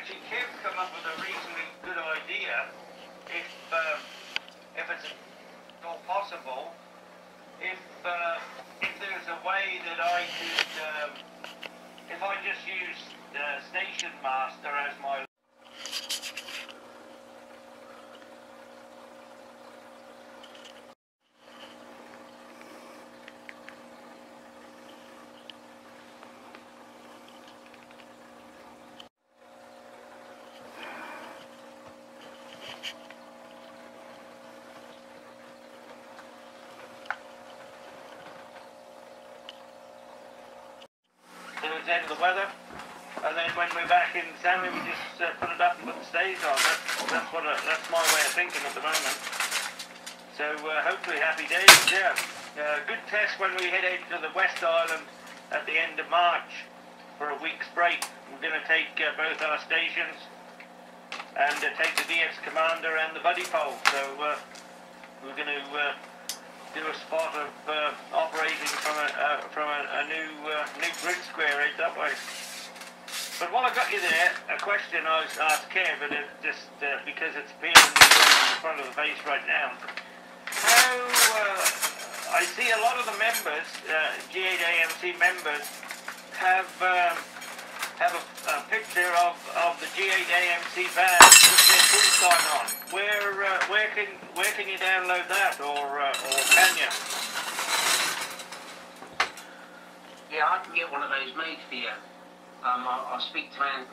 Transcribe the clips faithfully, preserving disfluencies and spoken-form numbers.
actually can come up with a reasonably good idea if, um, if it's all possible, if, uh, if there's a way that I could, um, if I just use uh, Station Master as my... end of the weather, and then when we're back in Sammy we just uh, put it up and put the stays on. That's, that's what I, that's my way of thinking at the moment. So uh, hopefully happy days. Yeah, uh, good test when we head out to the West Island at the end of March for a week's break. We're going to take uh, both our stations and uh, take the D X Commander and the Buddy Pole. So uh, we're going to uh, do a spot of uh, operating from a uh, from a, a new uh, new grid square right that way. But while I got you there, a question I was asked Kev, and it just uh, because it's appearing in front of the face right now. How uh, I see a lot of the members, uh, G eight A M C members, have um, have a, a picture of of the G eight A M C van with their full sign on. Where uh, where can where can you download that, or uh, or can you? Yeah, I can get one of those made for you. Um, I'll, I'll speak to Anne.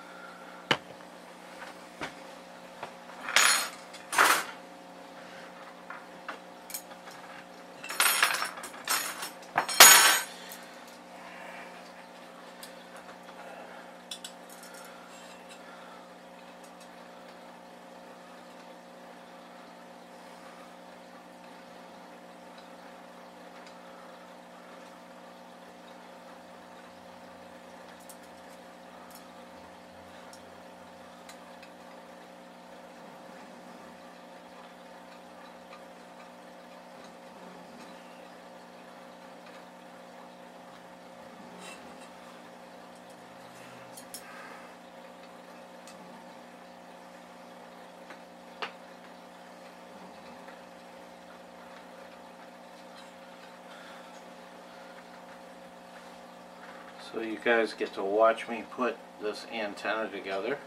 So you guys get to watch me put this antenna together.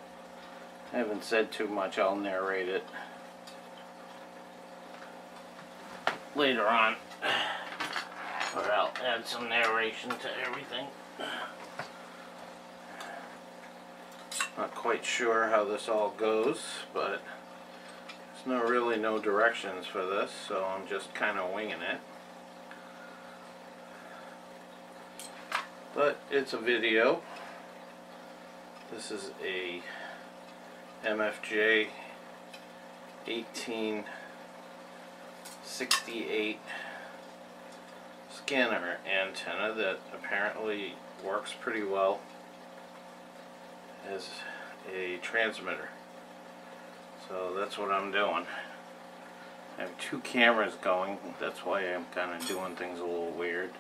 I haven't said too much, I'll narrate it later on. Or I'll add some narration to everything. Not quite sure how this all goes, but there's no really no directions for this, so I'm just kind of winging it. But it's a video. This is a M F J eighteen sixty-eight scanner antenna that apparently works pretty well as a transmitter. So that's what I'm doing. I have two cameras going, that's why I'm kind of doing things a little weird.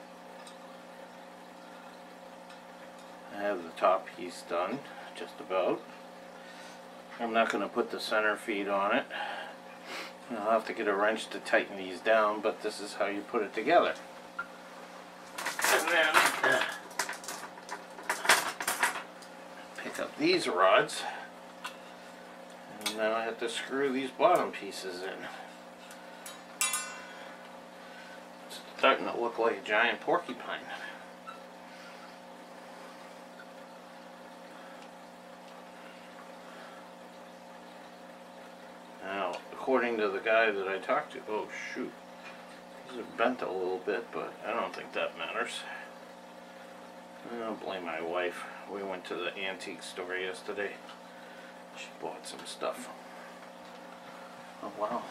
I have the top piece done, just about. I'm not going to put the center feed on it. I'll have to get a wrench to tighten these down, but this is how you put it together. And then uh, pick up these rods, and now I have to screw these bottom pieces in. It's starting to look like a giant porcupine. Now, according to the guy that I talked to, oh shoot, these are bent a little bit, but I don't think that matters. I don't blame my wife. We went to the antique store yesterday. She bought some stuff. Oh wow.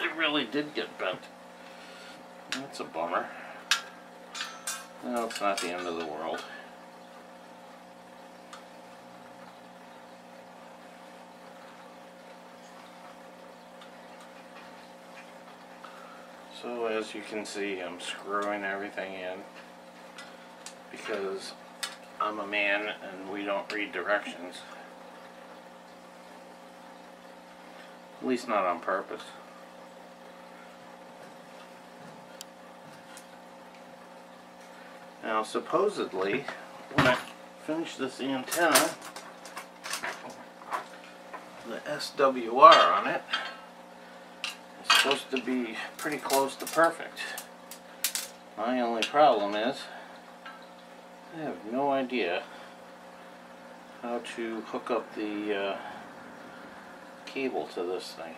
They really did get bent. That's a bummer. No, it's not the end of the world. So as you can see, I'm screwing everything in because I'm a man and we don't read directions. At least not on purpose. Now supposedly, when I finish this antenna, the S W R on it is supposed to be pretty close to perfect. My only problem is I have no idea how to hook up the uh, cable to this thing.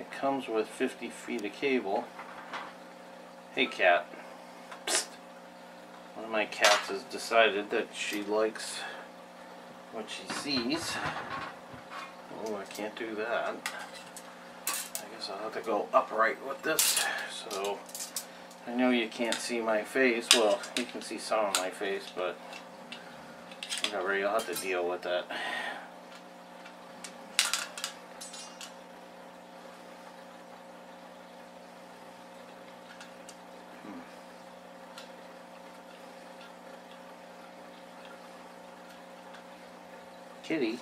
It comes with fifty feet of cable. Hey cat. One of my cats has decided that she likes what she sees. Oh, I can't do that. I guess I'll have to go upright with this. So, I know you can't see my face. Well, you can see some of my face, but whatever, you'll have to deal with that. Kitty.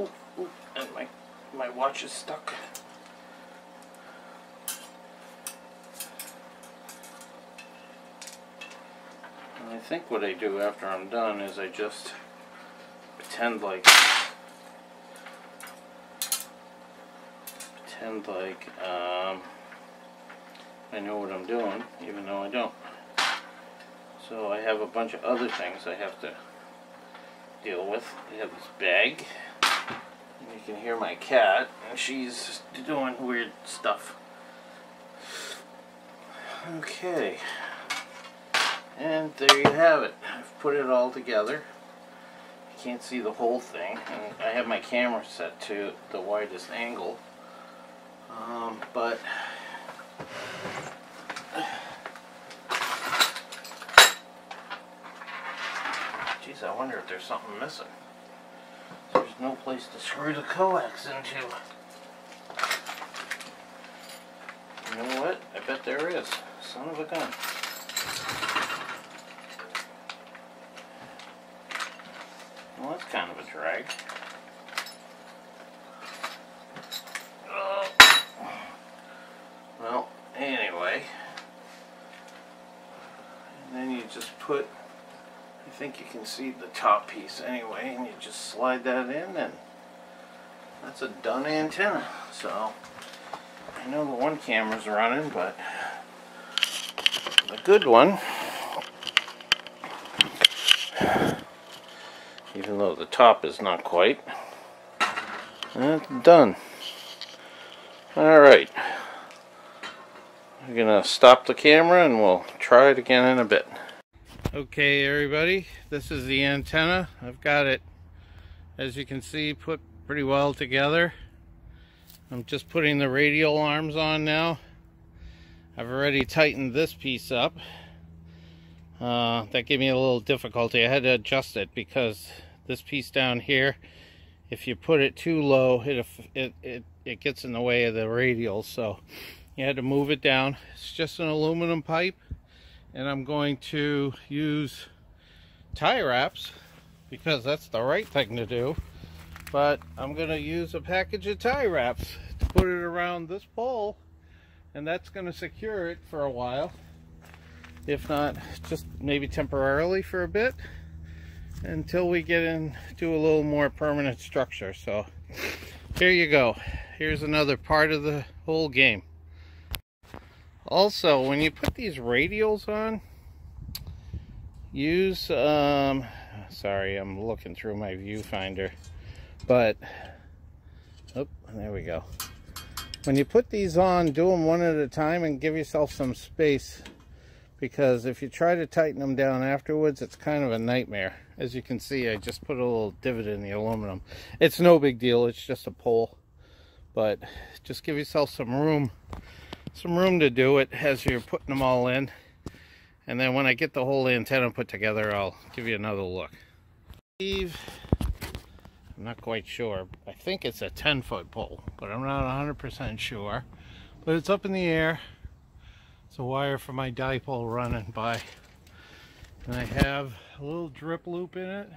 Ooh, ooh, and my my watch is stuck. And I think what I do after I'm done is I just pretend like pretend like um, I know what I'm doing, even though I don't. So I have a bunch of other things I have to deal with. I have this bag, and you can hear my cat, and she's doing weird stuff. Okay, and there you have it. I've put it all together. You can't see the whole thing, and I have my camera set to the widest angle, um, but I wonder if there's something missing. There's no place to screw the coax into. You know what? I bet there is. Son of a gun. Well, that's kind of a drag. Oh. Well, anyway. And then you just put, I think you can see the top piece anyway, and you just slide that in, and that's a done antenna. So I know the one camera's running, but the good one, even though the top is not quite, that's done. Alright, I'm gonna stop the camera and we'll try it again in a bit. Okay everybody, this is the antenna. I've got it, as you can see, put pretty well together. I'm just putting the radial arms on now. I've already tightened this piece up. Uh, that gave me a little difficulty. I had to adjust it because this piece down here, if you put it too low, it, it, it, it gets in the way of the radial. So you had to move it down. It's just an aluminum pipe. And I'm going to use tie wraps because that's the right thing to do. But I'm going to use a package of tie wraps to put it around this pole. And that's going to secure it for a while. If not, just maybe temporarily for a bit. Until we get into a little more permanent structure. So here you go. Here's another part of the whole game. Also, when you put these radials on, use, um, sorry, I'm looking through my viewfinder, but, oh, there we go. When you put these on, do them one at a time and give yourself some space, because if you try to tighten them down afterwards, it's kind of a nightmare. As you can see, I just put a little divot in the aluminum. It's no big deal, it's just a pole, but just give yourself some room. Some room to do it as you're putting them all in, and then when I get the whole antenna put together, I'll give you another look. I'm not quite sure. I think it's a ten foot pole, but I'm not one hundred percent sure. But it's up in the air. It's a wire for my dipole running by. And I have a little drip loop in it,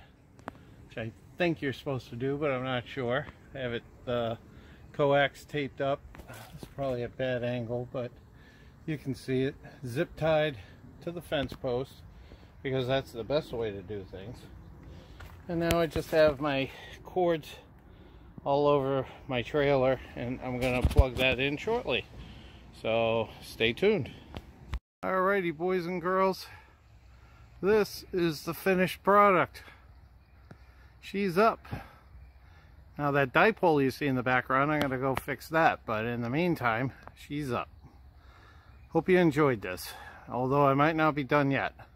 which I think you're supposed to do, but I'm not sure. I have it uh, coax taped up. It's probably a bad angle, but you can see it zip tied to the fence post, because that's the best way to do things. And now I just have my cords all over my trailer, and I'm gonna plug that in shortly, so stay tuned. Alrighty, boys and girls, this is the finished product. She's up. Now that dipole you see in the background, I'm gonna go fix that, but in the meantime, she's up. Hope you enjoyed this, although I might not be done yet.